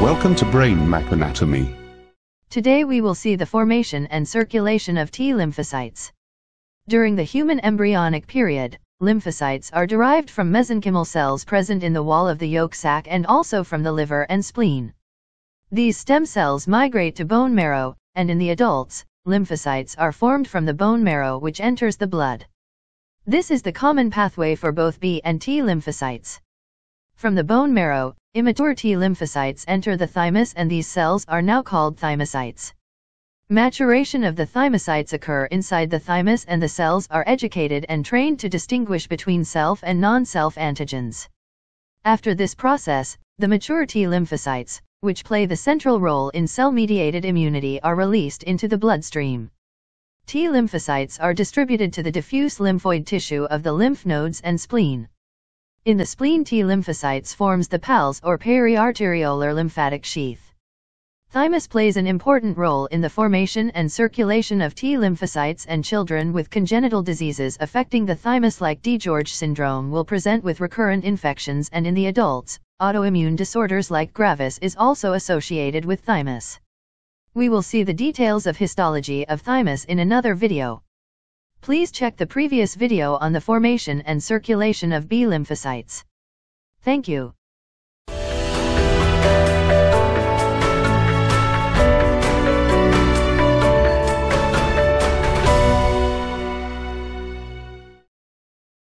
Welcome to Brain Map Anatomy. Today we will see the formation and circulation of T lymphocytes. During the human embryonic period, lymphocytes are derived from mesenchymal cells present in the wall of the yolk sac and also from the liver and spleen. These stem cells migrate to bone marrow, and in the adults, lymphocytes are formed from the bone marrow which enters the blood. This is the common pathway for both B and T lymphocytes. From the bone marrow, immature T lymphocytes enter the thymus, and these cells are now called thymocytes. Maturation of the thymocytes occur inside the thymus, and the cells are educated and trained to distinguish between self and non-self antigens. After this process, the mature T lymphocytes, which play the central role in cell-mediated immunity, are released into the bloodstream. T lymphocytes are distributed to the diffuse lymphoid tissue of the lymph nodes and spleen. In the spleen, T lymphocytes forms the PALS or periarteriolar lymphatic sheath. Thymus plays an important role in the formation and circulation of T lymphocytes, and children with congenital diseases affecting the thymus like DiGeorge syndrome will present with recurrent infections, and in the adults, autoimmune disorders like Graves is also associated with thymus. We will see the details of histology of thymus in another video. Please check the previous video on the formation and circulation of B lymphocytes. Thank you.